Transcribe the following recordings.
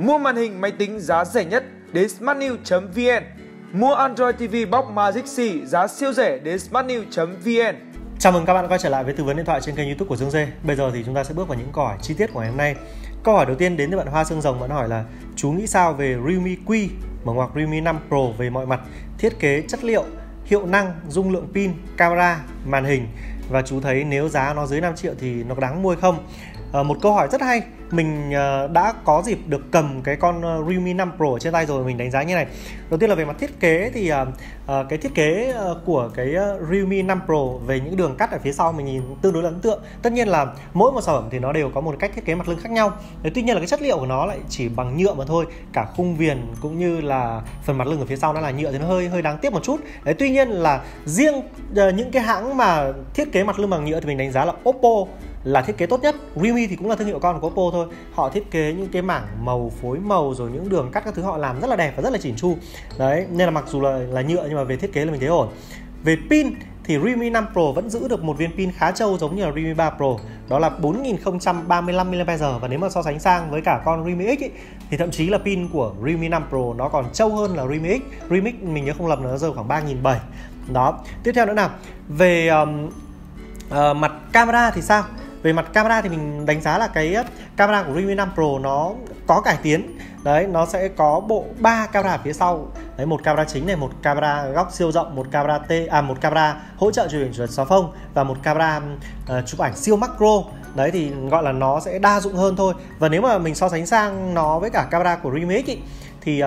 Mua màn hình máy tính giá rẻ nhất đến smartnew.vn. Mua Android TV Box Magic C giá siêu rẻ đến smartnew.vn. Chào mừng các bạn quay trở lại với tư vấn điện thoại trên kênh YouTube của Dương Dê. Bây giờ thì chúng ta sẽ bước vào những câu hỏi chi tiết của ngày hôm nay. Câu hỏi đầu tiên đến từ bạn Hoa Xương Rồng, bạn hỏi là chú nghĩ sao về Realme Q mở ngoặc Realme 5 Pro về mọi mặt, thiết kế, chất liệu, hiệu năng, dung lượng pin, camera, màn hình, và chú thấy nếu giá nó dưới 5 triệu thì nó đáng mua không? Một câu hỏi rất hay. Mình đã có dịp được cầm cái con Realme 5 Pro trên tay rồi, mình đánh giá như này. Đầu tiên là về mặt thiết kế thì cái thiết kế của cái Realme 5 Pro về những đường cắt ở phía sau mình nhìn tương đối ấn tượng. Tất nhiên là mỗi một sản phẩm thì nó đều có một cách thiết kế mặt lưng khác nhau. Tuy nhiên là cái chất liệu của nó lại chỉ bằng nhựa mà thôi. Cả khung viền cũng như là phần mặt lưng ở phía sau nó là nhựa thì nó hơi đáng tiếc một chút. Đấy, tuy nhiên là riêng những cái hãng mà thiết kế mặt lưng bằng nhựa thì mình đánh giá là Oppo là thiết kế tốt nhất. Realme thì cũng là thương hiệu con của Oppo thôi. Họ thiết kế những cái mảng màu, phối màu rồi những đường cắt các thứ họ làm rất là đẹp và rất là chỉn chu. Đấy, nên là mặc dù là nhựa nhưng mà về thiết kế là mình thấy ổn. Về pin thì Realme 5 Pro vẫn giữ được một viên pin khá trâu giống như là Realme 3 Pro, đó là 4035 mAh, và nếu mà so sánh sang với cả con Realme X thì thậm chí là pin của Realme 5 Pro nó còn trâu hơn là Realme X. Realme X mình nhớ không lầm nó rơi khoảng 3700. Đó. Tiếp theo nữa nào, về mặt camera thì sao? Về mặt camera thì mình đánh giá là cái camera của Realme 5 Pro nó có cải tiến. Đấy, nó sẽ có bộ 3 camera phía sau. Đấy, một camera chính này, một camera góc siêu rộng, một camera hỗ trợ chụp ảnh chuẩn 6x và một camera chụp ảnh siêu macro. Đấy thì gọi là nó sẽ đa dụng hơn thôi. Và nếu mà mình so sánh sang nó với cả camera của Realme X ý, thì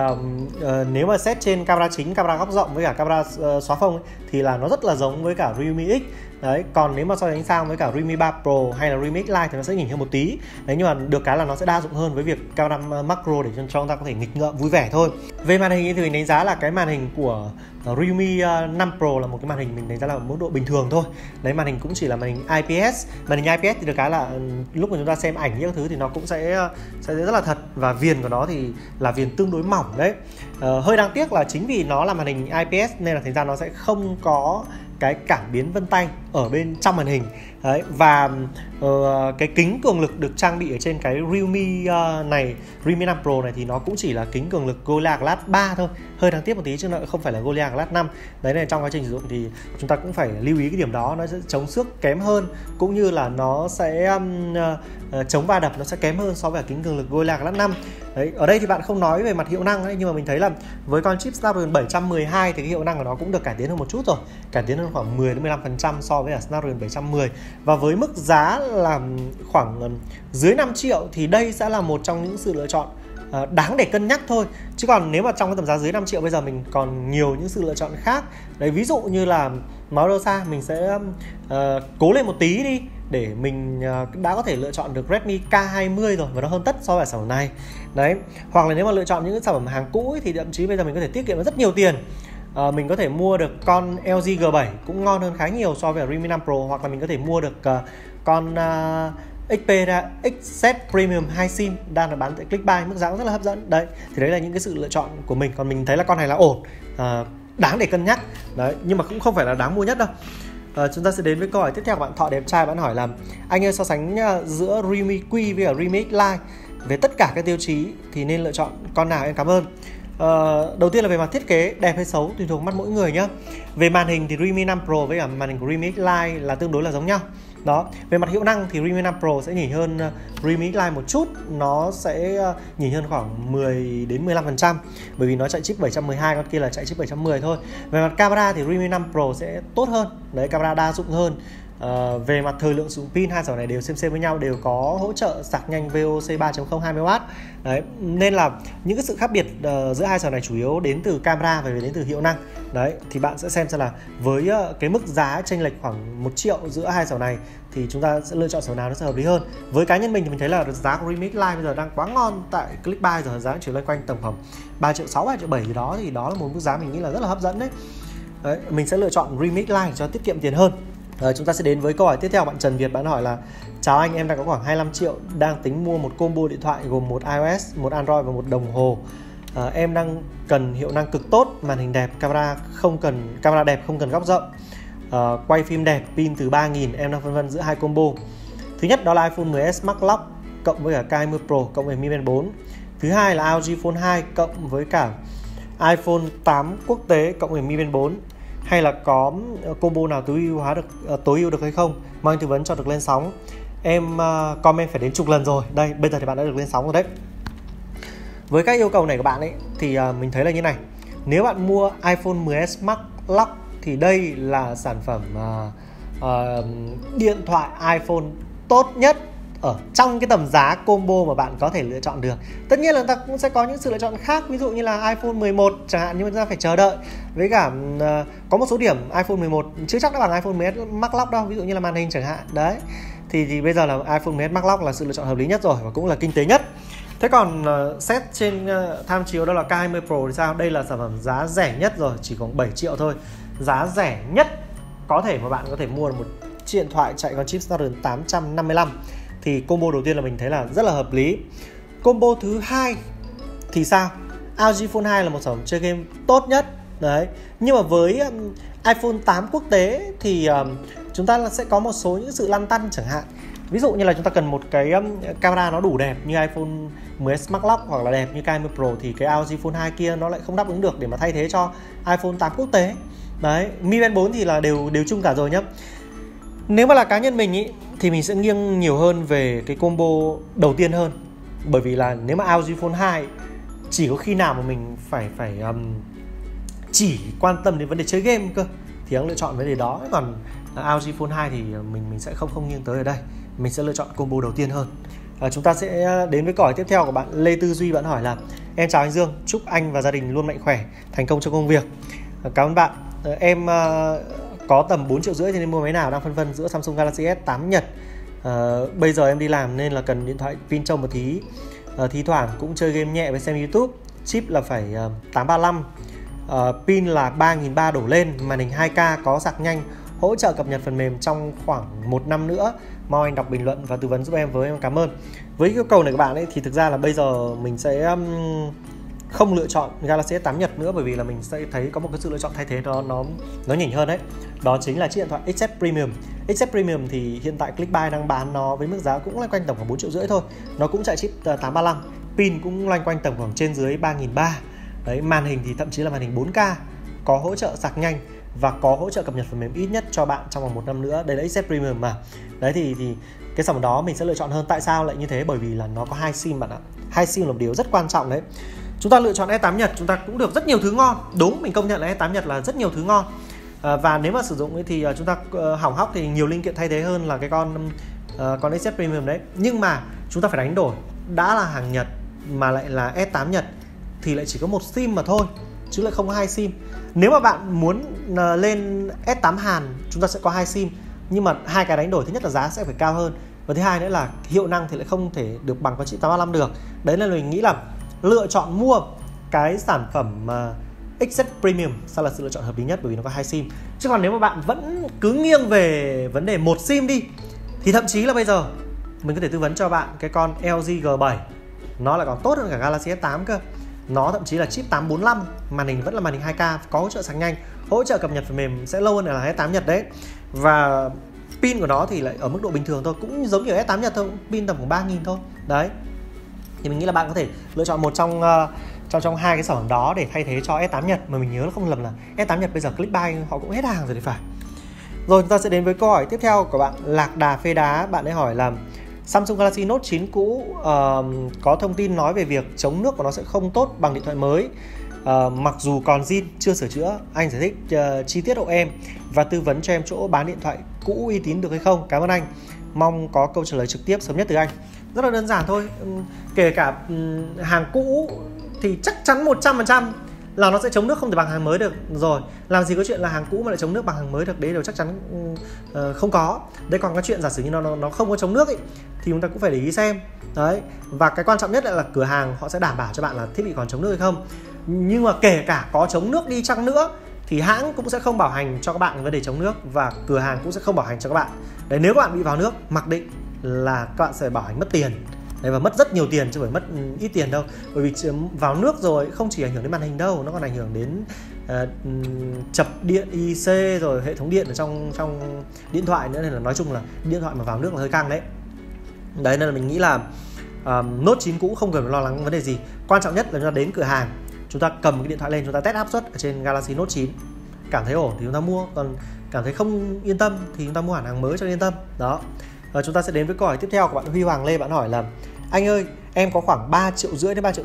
nếu mà xét trên camera chính, camera góc rộng với cả camera xóa phông ấy, thì là nó rất là giống với cả Realme X. Đấy, còn nếu mà so sánh sang với cả Realme 3 Pro hay là Realme X Lite thì nó sẽ nhỉnh hơn một tí. Đấy, nhưng mà được cái là nó sẽ đa dụng hơn với việc camera macro để cho chúng ta có thể nghịch ngợm vui vẻ thôi. Về màn hình thì mình đánh giá là cái màn hình của Realme 5 Pro là một cái màn hình mình đánh giá là mức độ bình thường thôi. Đấy, màn hình cũng chỉ là màn hình IPS. Màn hình IPS thì được cái là lúc mà chúng ta xem ảnh những thứ thì nó cũng sẽ rất là thật, và viền của nó thì là viền tương đối mỏng. Đấy, hơi đáng tiếc là chính vì nó là màn hình IPS nên là thành ra nó sẽ không có cái cảm biến vân tay ở bên trong màn hình. Đấy, và cái kính cường lực được trang bị ở trên cái Realme 5 Pro này thì nó cũng chỉ là kính cường lực Gorilla Glass 3 thôi. Hơi đáng tiếc một tí chứ nó không phải là Gorilla Glass 5. Đấy, này trong quá trình sử dụng thì chúng ta cũng phải lưu ý cái điểm đó, nó sẽ chống xước kém hơn cũng như là nó sẽ chống va đập nó sẽ kém hơn so với kính cường lực Gorilla Glass 5. Đấy, ở đây thì bạn không nói về mặt hiệu năng ấy, nhưng mà mình thấy là với con chip Snapdragon 712 thì cái hiệu năng của nó cũng được cải tiến hơn một chút rồi. Cải tiến hơn khoảng 10-15% so với Snapdragon 710. Và với mức giá là khoảng dưới 5 triệu thì đây sẽ là một trong những sự lựa chọn đáng để cân nhắc thôi. Chứ còn nếu mà trong cái tầm giá dưới 5 triệu bây giờ mình còn nhiều những sự lựa chọn khác. Đấy, ví dụ như là máu đô xa mình sẽ cố lên một tí đi để mình đã có thể lựa chọn được Redmi K20 rồi, và nó hơn tất so với sản phẩm này. Đấy, hoặc là nếu mà lựa chọn những sản phẩm hàng cũ ấy, thì thậm chí bây giờ mình có thể tiết kiệm rất nhiều tiền. Mình có thể mua được con LG G7 cũng ngon hơn khá nhiều so với Realme 5 Pro, hoặc là mình có thể mua được con XZ Premium 2 SIM đang là bán tại Clickbuy, mức giá cũng rất là hấp dẫn. Đấy, thì đấy là những cái sự lựa chọn của mình. Còn mình thấy là con này là ổn, đáng để cân nhắc. Đấy, nhưng mà cũng không phải là đáng mua nhất đâu. Chúng ta sẽ đến với câu hỏi tiếp theo của bạn Thọ Đẹp Trai, bạn hỏi là anh ơi, so sánh giữa Realme Q với Realme X Lite về tất cả các tiêu chí thì nên lựa chọn con nào, em cảm ơn. Đầu tiên là về mặt thiết kế, đẹp hay xấu tùy thuộc mắt mỗi người nhé. Về màn hình thì Realme 5 Pro với cả màn hình của Realme X Lite là tương đối là giống nhau. Đó, về mặt hiệu năng thì Realme 5 Pro sẽ nhỉnh hơn Realme X Lite một chút, nó sẽ nhỉnh hơn khoảng 10-15% bởi vì nó chạy chip 712, con kia là chạy chip 710 thôi. Về mặt camera thì Realme 5 Pro sẽ tốt hơn, đấy, camera đa dụng hơn. Về mặt thời lượng sử dụng pin, hai sản phẩm này đều xem với nhau, đều có hỗ trợ sạc nhanh VOC 3.0 20W. Đấy, nên là những cái sự khác biệt giữa hai sản phẩm này chủ yếu đến từ camera và đến từ hiệu năng. Đấy, thì bạn sẽ xem là với cái mức giá chênh lệch khoảng 1 triệu giữa hai sản phẩm này thì chúng ta sẽ lựa chọn sản phẩm nào nó sẽ hợp lý hơn. Với cá nhân mình thì mình thấy là giá của Realme Live bây giờ đang quá ngon tại Clickbuy rồi, giá chỉ loanh quanh tầm khoảng 3.6-3.7 gì đó, thì đó là một mức giá mình nghĩ là rất là hấp dẫn đấy. Đấy, mình sẽ lựa chọn Realme Live cho tiết kiệm tiền hơn. Chúng ta sẽ đến với câu hỏi tiếp theo bạn Trần Việt, bạn hỏi là chào anh, em đang có khoảng 25 triệu đang tính mua một combo điện thoại gồm một iOS, một Android và một đồng hồ. Em đang cần hiệu năng cực tốt, màn hình đẹp, camera đẹp không cần góc rộng, quay phim đẹp, pin từ 3000. Em đang phân vân giữa hai combo. Thứ nhất đó là iPhone 10s Max Lock cộng với cả K20 Pro cộng với Mi Band 4. Thứ hai là AUZi Phone 2 cộng với cả iPhone 8 quốc tế cộng với Mi Band 4. Hay là có combo nào tối ưu được hay không? Mang tư vấn cho được lên sóng. Em comment phải đến chục lần rồi. Đây, bây giờ thì bạn đã được lên sóng rồi đấy. Với các yêu cầu này của bạn ấy thì mình thấy là như này. Nếu bạn mua iPhone XS Max Lock thì đây là sản phẩm điện thoại iPhone tốt nhất ở trong cái tầm giá combo mà bạn có thể lựa chọn được. Tất nhiên là ta cũng sẽ có những sự lựa chọn khác, ví dụ như là iPhone 11 chẳng hạn, nhưng mà chúng ta phải chờ đợi. Với cả có một số điểm iPhone 11 chưa chắc đã bằng iPhone XS Max Lock đâu, ví dụ như là màn hình chẳng hạn. Đấy. Thì bây giờ là iPhone XS Max Lock là sự lựa chọn hợp lý nhất rồi và cũng là kinh tế nhất. Thế còn xét trên tham chiếu đó là K20 Pro thì sao? Đây là sản phẩm giá rẻ nhất rồi, chỉ còn 7 triệu thôi. Giá rẻ nhất có thể mà bạn có thể mua được một chiếc điện thoại chạy con chip Snapdragon 855. Thì combo đầu tiên là mình thấy là rất là hợp lý. Combo thứ hai thì sao? AUZi Phone 2 là một sản phẩm chơi game tốt nhất. Đấy. Nhưng mà với iPhone 8 quốc tế thì chúng ta sẽ có một số những sự lăn tăn chẳng hạn. Ví dụ như là chúng ta cần một cái camera nó đủ đẹp như iPhone XS Max Lock hoặc là đẹp như K20 Pro thì cái AUZi Phone 2 kia nó lại không đáp ứng được để mà thay thế cho iPhone 8 quốc tế. Đấy, Mi Band 4 thì là đều chung cả rồi nhá. Nếu mà là cá nhân mình ý, thì mình sẽ nghiêng nhiều hơn về cái combo đầu tiên hơn. Bởi vì là nếu mà AUZi Phone 2 chỉ có khi nào mà mình phải chỉ quan tâm đến vấn đề chơi game cơ thì anh lựa chọn vấn đề đó. Còn AUZi Phone 2 thì mình sẽ không nghiêng tới ở đây. Mình sẽ lựa chọn combo đầu tiên hơn. Chúng ta sẽ đến với câu hỏi tiếp theo của bạn Lê Tư Duy. Bạn hỏi là: em chào anh Dương, chúc anh và gia đình luôn mạnh khỏe, thành công trong công việc. Cảm ơn bạn. Em có tầm 4,5 triệu thì nên mua máy nào, đang phân vân giữa Samsung Galaxy S8 Nhật. Bây giờ em đi làm nên là cần điện thoại pin trông một tí, thi thoảng cũng chơi game nhẹ với xem YouTube. Chip là phải 835, pin là 3.300 đổ lên, màn hình 2K, có sạc nhanh, hỗ trợ cập nhật phần mềm trong khoảng 1 năm nữa. Mong anh đọc bình luận và tư vấn giúp em với, em cảm ơn. Với yêu cầu này của bạn ấy thì thực ra là bây giờ mình sẽ không lựa chọn Galaxy S8 Nhật nữa, bởi vì là mình sẽ thấy có một cái sự lựa chọn thay thế đó nó nhỉnh hơn đấy. Đó chính là chiếc điện thoại XZ Premium. XZ Premium thì hiện tại Clickbuy đang bán nó với mức giá cũng loanh quanh tầm khoảng 4,5 triệu thôi. Nó cũng chạy chip 835, pin cũng loanh quanh tầm khoảng trên dưới 3.300. Đấy, màn hình thì thậm chí là màn hình 4K, có hỗ trợ sạc nhanh và có hỗ trợ cập nhật phần mềm ít nhất cho bạn trong vòng 1 năm nữa. Đây là XZ Premium mà. Đấy thì cái sản phẩm đó mình sẽ lựa chọn hơn. Tại sao lại như thế? Bởi vì là nó có 2 SIM bạn ạ. 2 SIM là một điều rất quan trọng đấy. Chúng ta lựa chọn S8 Nhật chúng ta cũng được rất nhiều thứ ngon. Đúng, mình công nhận là S8 Nhật là rất nhiều thứ ngon. Và nếu mà sử dụng thì chúng ta hỏng hóc thì nhiều linh kiện thay thế hơn là cái con XZ Premium đấy. Nhưng mà chúng ta phải đánh đổi, đã là hàng Nhật mà lại là S8 Nhật thì lại chỉ có 1 SIM mà thôi, chứ lại không có 2 SIM. Nếu mà bạn muốn lên S8 Hàn chúng ta sẽ có 2 SIM, nhưng mà hai cái đánh đổi, thứ nhất là giá sẽ phải cao hơn và thứ hai nữa là hiệu năng thì lại không thể được bằng con chip 835 được. Đấy là mình nghĩ là lựa chọn mua cái sản phẩm XZ Premium sẽ là sự lựa chọn hợp lý nhất, bởi vì nó có 2 SIM. Chứ còn nếu mà bạn vẫn cứ nghiêng về vấn đề 1 SIM đi thì thậm chí là bây giờ mình có thể tư vấn cho bạn cái con LG G7, nó lại còn tốt hơn cả Galaxy S8 cơ. Nó thậm chí là chip 845, màn hình vẫn là màn hình 2K, có hỗ trợ sạc nhanh, hỗ trợ cập nhật phần mềm sẽ lâu hơn là S8 Nhật đấy. Và pin của nó thì lại ở mức độ bình thường thôi, cũng giống như S8 Nhật thôi, pin tầm khoảng 3.000 thôi. Đấy. Thì mình nghĩ là bạn có thể lựa chọn một trong hai cái sản phẩm đó để thay thế cho S8 Nhật. Mà mình nhớ là không lầm là S8 Nhật bây giờ Clickbuy họ cũng hết hàng rồi thì phải. Rồi chúng ta sẽ đến với câu hỏi tiếp theo của bạn Lạc Đà Phê Đá. Bạn ấy hỏi là Samsung Galaxy Note 9 cũ có thông tin nói về việc chống nước của nó sẽ không tốt bằng điện thoại mới, mặc dù còn zin chưa sửa chữa. Anh giải thích chi tiết hộ em và tư vấn cho em chỗ bán điện thoại cũ uy tín được hay không. Cảm ơn anh, mong có câu trả lời trực tiếp sớm nhất từ anh. Rất là đơn giản thôi. Kể cả hàng cũ thì chắc chắn 100% là nó sẽ chống nước không thể bằng hàng mới được rồi. Làm gì có chuyện là hàng cũ mà lại chống nước bằng hàng mới được, đấy đều chắc chắn không có. Đấy, còn cái chuyện giả sử như nó không có chống nước ấy, thì chúng ta cũng phải để ý xem. Đấy, và cái quan trọng nhất là cửa hàng họ sẽ đảm bảo cho bạn là thiết bị còn chống nước hay không. Nhưng mà kể cả có chống nước đi chăng nữa thì hãng cũng sẽ không bảo hành cho các bạn vấn đề chống nước, và cửa hàng cũng sẽ không bảo hành cho các bạn. Đấy, nếu các bạn bị vào nước, mặc định là các bạn sẽ bảo hành mất tiền. Đấy, và mất rất nhiều tiền chứ không phải mất ít tiền đâu. Bởi vì vào nước rồi không chỉ ảnh hưởng đến màn hình đâu, nó còn ảnh hưởng đến chập điện IC rồi hệ thống điện ở trong điện thoại nữa, nên là nói chung là điện thoại mà vào nước là hơi căng đấy. Đấy nên là mình nghĩ là Note 9 cũ không cần lo lắng vấn đề gì. Quan trọng nhất là chúng ta đến cửa hàng, chúng ta cầm cái điện thoại lên, chúng ta test áp suất ở trên Galaxy Note 9, cảm thấy ổn thì chúng ta mua, còn cảm thấy không yên tâm thì chúng ta mua hẳn hàng mới cho yên tâm. Đó. Và chúng ta sẽ đến với câu hỏi tiếp theo của bạn Huy Hoàng Lê. Bạn hỏi là: anh ơi, em có khoảng 3,5 triệu đến 3,8 triệu.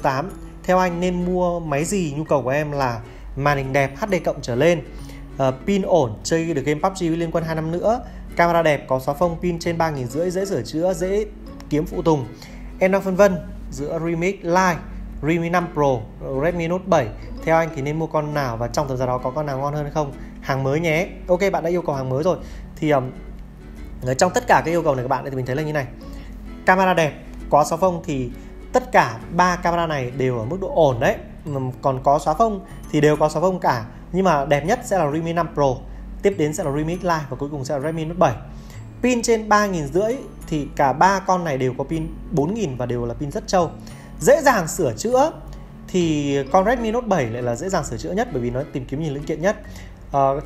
Theo anh nên mua máy gì? Nhu cầu của em là màn hình đẹp HD cộng trở lên, pin ổn, chơi được game PUBG liên quân 2 năm nữa, camera đẹp, có xóa phông, pin trên 3.500, dễ sửa chữa, dễ kiếm phụ tùng. Em đang phân vân giữa Realme X Lite, Realme 5 Pro, Redmi Note 7. Theo anh thì nên mua con nào và trong thời gian đó có con nào ngon hơn không? Hàng mới nhé. Ok, bạn đã yêu cầu hàng mới rồi. Thì trong tất cả các yêu cầu này các bạn thì mình thấy là như này: camera đẹp, có xóa phông thì tất cả 3 camera này đều ở mức độ ổn đấy. Còn có xóa phông thì đều có xóa phông cả. Nhưng mà đẹp nhất sẽ là Realme 5 Pro, tiếp đến sẽ là Realme X Lite và cuối cùng sẽ là Redmi Note 7. Pin trên 3.500 thì cả 3 con này đều có pin 4.000 và đều là pin rất trâu. Dễ dàng sửa chữa thì con Redmi Note 7 lại là dễ dàng sửa chữa nhất bởi vì nó tìm kiếm nhiều linh kiện nhất.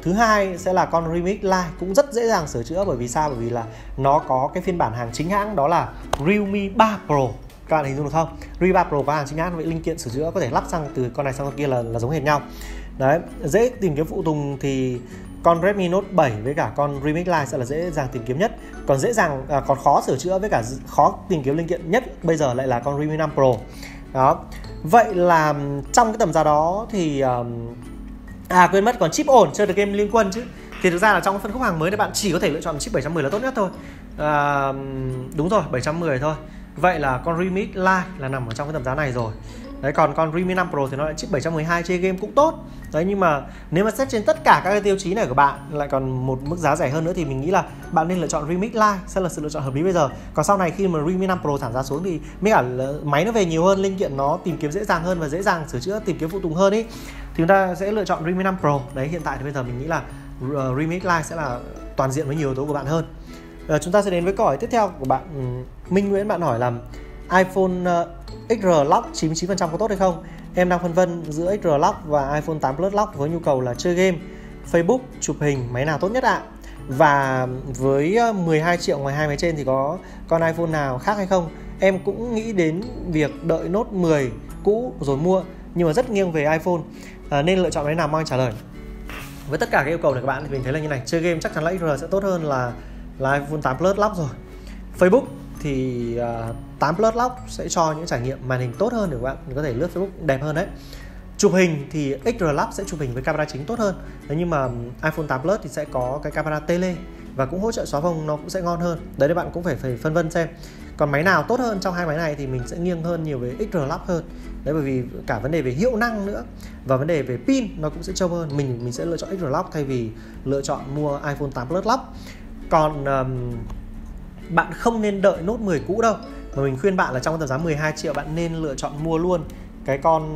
Thứ hai sẽ là con Realme X Lite, cũng rất dễ dàng sửa chữa bởi vì sao? Bởi vì là nó có cái phiên bản hàng chính hãng, đó là Realme 3 Pro. Các bạn hình dung được không? Realme 3 Pro có hàng chính hãng, vậy linh kiện sửa chữa có thể lắp sang từ con này sang con kia là giống hệt nhau. Đấy, dễ tìm kiếm phụ tùng thì con Redmi Note 7 với cả con Realme X Lite sẽ là dễ dàng tìm kiếm nhất. Còn còn khó sửa chữa với cả khó tìm kiếm linh kiện nhất bây giờ lại là con Realme 5 Pro. Đó. Vậy là trong cái tầm giá đó thì quên mất, còn chip ổn, chơi được game liên quân chứ. Thì thực ra là trong phân khúc hàng mới thì bạn chỉ có thể lựa chọn chip 710 là tốt nhất thôi. Đúng rồi, 710 thôi. Vậy là con Realme X Lite là nằm ở trong cái tầm giá này rồi. Đấy, còn con Realme 5 Pro thì nó lại chip 712, chơi game cũng tốt. Đấy, nhưng mà nếu mà xét trên tất cả các cái tiêu chí này của bạn lại còn một mức giá rẻ hơn nữa thì mình nghĩ là bạn nên lựa chọn Realme X Lite sẽ là sự lựa chọn hợp lý bây giờ. Còn sau này khi mà Realme 5 Pro giảm giá xuống thì mới cả máy nó về nhiều hơn, linh kiện nó tìm kiếm dễ dàng hơn và dễ dàng sửa chữa, tìm kiếm phụ tùng hơn ý, thì chúng ta sẽ lựa chọn Realme 5 Pro. Đấy, hiện tại thì bây giờ mình nghĩ là Realme X Lite sẽ là toàn diện với nhiều yếu tố của bạn hơn. Chúng ta sẽ đến với câu hỏi tiếp theo của bạn Minh Nguyễn. Bạn hỏi là iPhone XR Lock 99% có tốt hay không? Em đang phân vân giữa XR Lock và iPhone 8 Plus Lock với nhu cầu là chơi game, Facebook, chụp hình, máy nào tốt nhất ạ? Và với 12 triệu ngoài hai máy trên thì có con iPhone nào khác hay không? Em cũng nghĩ đến việc đợi Note 10 cũ rồi mua, nhưng mà rất nghiêng về iPhone. Nên lựa chọn cái nào? Mong anh trả lời. Với tất cả các yêu cầu này các bạn thì mình thấy là như này: chơi game chắc chắn là XR sẽ tốt hơn là iPhone 8 Plus Lock rồi. Facebook thì 8 Plus Lock sẽ cho những trải nghiệm màn hình tốt hơn để các bạn có thể lướt Facebook đẹp hơn đấy. Chụp hình thì XR Lock sẽ chụp hình với camera chính tốt hơn. Đấy, nhưng mà iPhone 8 Plus thì sẽ có cái camera tele và cũng hỗ trợ xóa phông, nó cũng sẽ ngon hơn. Đấy, các bạn cũng phải phân vân xem. Còn máy nào tốt hơn trong hai máy này thì mình sẽ nghiêng hơn nhiều về XR Lock hơn. Đấy, bởi vì cả vấn đề về hiệu năng nữa và vấn đề về pin nó cũng sẽ trâu hơn. Mình sẽ lựa chọn XR Lock thay vì lựa chọn mua iPhone 8 Plus Lock. Còn bạn không nên đợi Note 10 cũ đâu, mà mình khuyên bạn là trong tầm giá 12 triệu bạn nên lựa chọn mua luôn cái con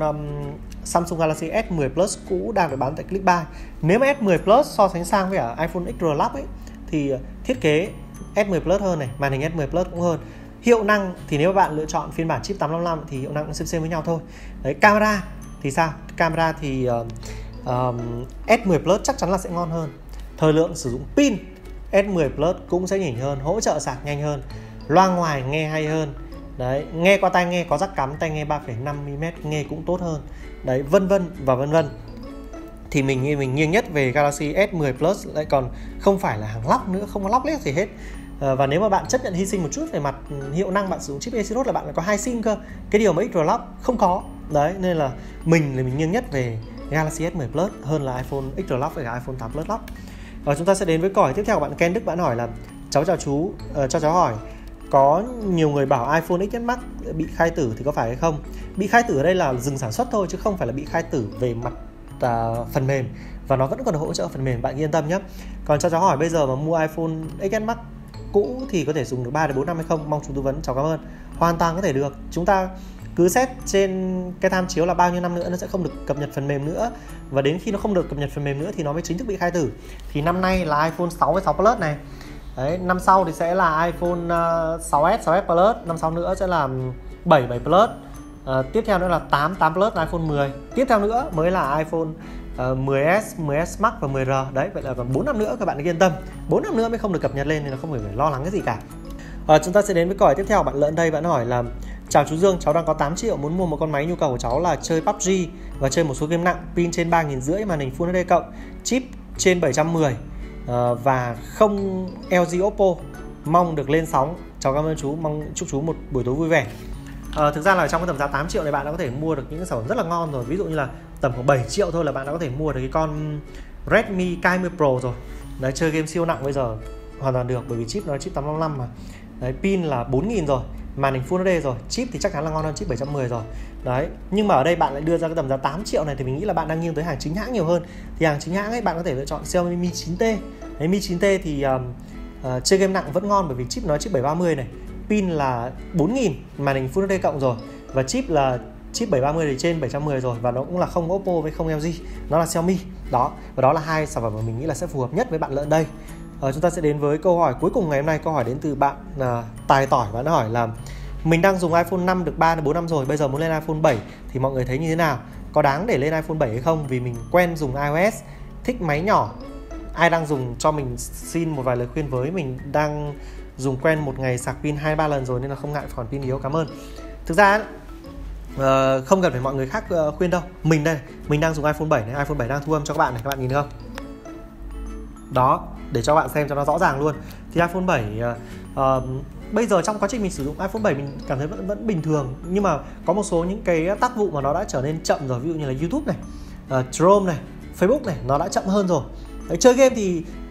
Samsung Galaxy S10 Plus cũ đang được bán tại Clickbuy. Nếu mà S10 Plus so sánh sang với cả iPhone XR Lite ấy thì thiết kế S10 Plus hơn này, màn hình S10 Plus cũng hơn. Hiệu năng thì nếu bạn lựa chọn phiên bản chip 855 thì hiệu năng cũng xem với nhau thôi. Đấy, camera thì sao? Camera thì S10 Plus chắc chắn là sẽ ngon hơn. Thời lượng sử dụng pin S10 Plus cũng sẽ nhỉnh hơn, hỗ trợ sạc nhanh hơn, loa ngoài nghe hay hơn. Đấy, nghe qua tai nghe có rắc cắm, tai nghe 3,5mm nghe cũng tốt hơn. Đấy, vân vân và vân vân. Thì mình nghiêng nhất về Galaxy S10 Plus, lại còn không phải là hàng lắp nữa, không có lắp lép gì hết. Và nếu mà bạn chấp nhận hy sinh một chút về mặt hiệu năng, bạn sử dụng chip Exynos là bạn lại có 2 sim cơ, cái điều mà XR Lite không có. Đấy, nên là mình nghiêng nhất về Galaxy S10 Plus hơn là iPhone XR Lite với cả iPhone 8 Plus Lite. Và chúng ta sẽ đến với câu hỏi tiếp theo của bạn Ken Đức. Bạn hỏi là: cháu chào chú, cho cháu hỏi, có nhiều người bảo iPhone XS Max bị khai tử thì có phải hay không? Bị khai tử ở đây là dừng sản xuất thôi chứ không phải là bị khai tử về mặt phần mềm, và nó vẫn còn hỗ trợ phần mềm, bạn yên tâm nhé. Còn cho cháu hỏi bây giờ mà mua iPhone XS Max cũ thì có thể dùng được 3 đến 4 năm hay không? Mong chú tư vấn, cháu cảm ơn. Hoàn toàn có thể được. Chúng ta cứ xét trên cái tham chiếu là bao nhiêu năm nữa nó sẽ không được cập nhật phần mềm nữa, và đến khi nó không được cập nhật phần mềm nữa thì nó mới chính thức bị khai tử. Thì năm nay là iPhone 6 với 6 Plus này. Đấy, năm sau thì sẽ là iPhone 6s, 6s Plus, năm sau nữa sẽ là 7, 7 Plus. Tiếp theo nữa là 8, 8 Plus là iPhone 10. Tiếp theo nữa mới là iPhone 10s, 10s Max và 10R. Đấy, vậy là còn 4 năm nữa các bạn yên tâm. 4 năm nữa mới không được cập nhật lên nên là không phải lo lắng cái gì cả. Chúng ta sẽ đến với câu hỏi tiếp theo của bạn Lợn đây. Bạn hỏi là Chào chú Dương, cháu đang có 8 triệu muốn mua một con máy, nhu cầu của cháu là chơi PUBG và chơi một số game nặng, pin trên 3.500, màn hình Full HD+, chip trên 710 và không LG Oppo. Mong được lên sóng. Cháu cảm ơn chú, mong chúc chú một buổi tối vui vẻ. Thực ra là trong cái tầm giá 8 triệu này bạn đã có thể mua được những sản phẩm rất là ngon rồi. Ví dụ như là tầm khoảng 7 triệu thôi là bạn đã có thể mua được cái con Redmi K20 Pro rồi. Đấy, chơi game siêu nặng bây giờ hoàn toàn được, bởi vì chip nó là chip 855 mà. Đấy, pin là 4000 rồi, màn hình Full HD rồi, chip thì chắc chắn là ngon hơn chip 710 rồi. Đấy, nhưng mà ở đây bạn lại đưa ra cái tầm giá 8 triệu này thì mình nghĩ là bạn đang nghiêng tới hàng chính hãng nhiều hơn. Thì hàng chính hãng ấy bạn có thể lựa chọn Xiaomi Mi 9T. Đấy, Mi 9T thì chơi game nặng vẫn ngon bởi vì chip nó chip 730 này, pin là 4000, màn hình Full HD cộng rồi và chip là chip 730 thì trên 710 rồi, và nó cũng là không Oppo với không LG, nó là Xiaomi. Đó, và đó là hai sản phẩm mà mình nghĩ là sẽ phù hợp nhất với bạn lợn đây. Chúng ta sẽ đến với câu hỏi cuối cùng ngày hôm nay. Câu hỏi đến từ bạn Tài Tỏi. Bạn hỏi là mình đang dùng iPhone 5 được 3-4 năm rồi, bây giờ muốn lên iPhone 7 thì mọi người thấy như thế nào? Có đáng để lên iPhone 7 hay không? Vì mình quen dùng iOS, thích máy nhỏ. Ai đang dùng cho mình xin một vài lời khuyên với. Mình đang dùng quen, một ngày sạc pin 2-3 lần rồi nên là không ngại còn pin yếu, cảm ơn. Thực ra không cần phải mọi người khác khuyên đâu. Mình đây, mình đang dùng iPhone 7 này, iPhone 7 đang thu âm cho các bạn này, các bạn nhìn không? Đó, để cho bạn xem cho nó rõ ràng luôn. Thì iPhone 7 bây giờ trong quá trình mình sử dụng iPhone 7 mình cảm thấy vẫn bình thường. Nhưng mà có một số những cái tác vụ mà nó đã trở nên chậm rồi. Ví dụ như là YouTube này, Chrome này, Facebook này, nó đã chậm hơn rồi. Đấy, chơi game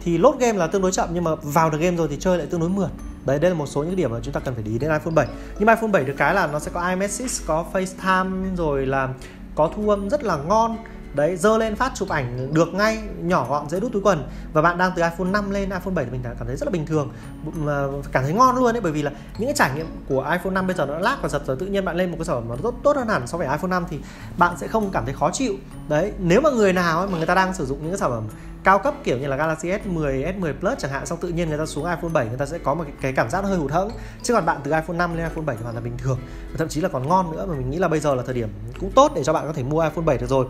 thì load game là tương đối chậm, nhưng mà vào được game rồi thì chơi lại tương đối mượt. Đấy, đây là một số những điểm mà chúng ta cần phải để ý đến iPhone 7. Nhưng mà iPhone 7 được cái là nó sẽ có iMessage, có FaceTime, rồi là có thu âm rất là ngon. Đấy, dơ lên phát chụp ảnh được ngay, nhỏ gọn, dễ đút túi quần. Và bạn đang từ iPhone 5 lên iPhone 7 thì mình cảm thấy rất là bình thường, cảm thấy ngon luôn đấy. Bởi vì là những cái trải nghiệm của iPhone 5 bây giờ nó lag và giật rồi, tự nhiên bạn lên một cái sản phẩm nó tốt hơn hẳn so với iPhone 5 thì bạn sẽ không cảm thấy khó chịu. Đấy, nếu mà người nào ấy, mà người ta đang sử dụng những cái sản phẩm cao cấp kiểu như là Galaxy S10, S10 Plus chẳng hạn, xong tự nhiên người ta xuống iPhone 7 người ta sẽ có một cái cảm giác hơi hụt hẫng. Chứ còn bạn từ iPhone 5 lên iPhone 7 thì hoàn toàn bình thường, và thậm chí là còn ngon nữa, mà mình nghĩ là bây giờ là thời điểm cũng tốt để cho bạn có thể mua iPhone 7 được rồi.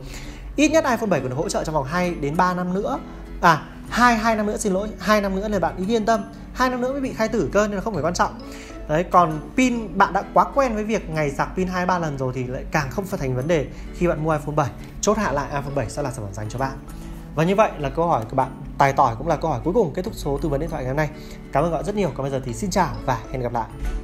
Ít nhất iPhone 7 còn được hỗ trợ trong vòng 2 đến 3 năm nữa. 2 năm nữa, xin lỗi, 2 năm nữa, nên bạn yên tâm, 2 năm nữa mới bị khai tử cơ, nên là không phải quan trọng. Đấy, còn pin, bạn đã quá quen với việc ngày sạc pin 2-3 lần rồi thì lại càng không phải thành vấn đề khi bạn mua iPhone 7. Chốt hạ lại iPhone 7 sẽ là sản phẩm dành cho bạn. Và như vậy là câu hỏi của bạn Tài Tỏi, cũng là câu hỏi cuối cùng kết thúc số tư vấn điện thoại ngày hôm nay. Cảm ơn các bạn rất nhiều. Còn bây giờ thì xin chào và hẹn gặp lại.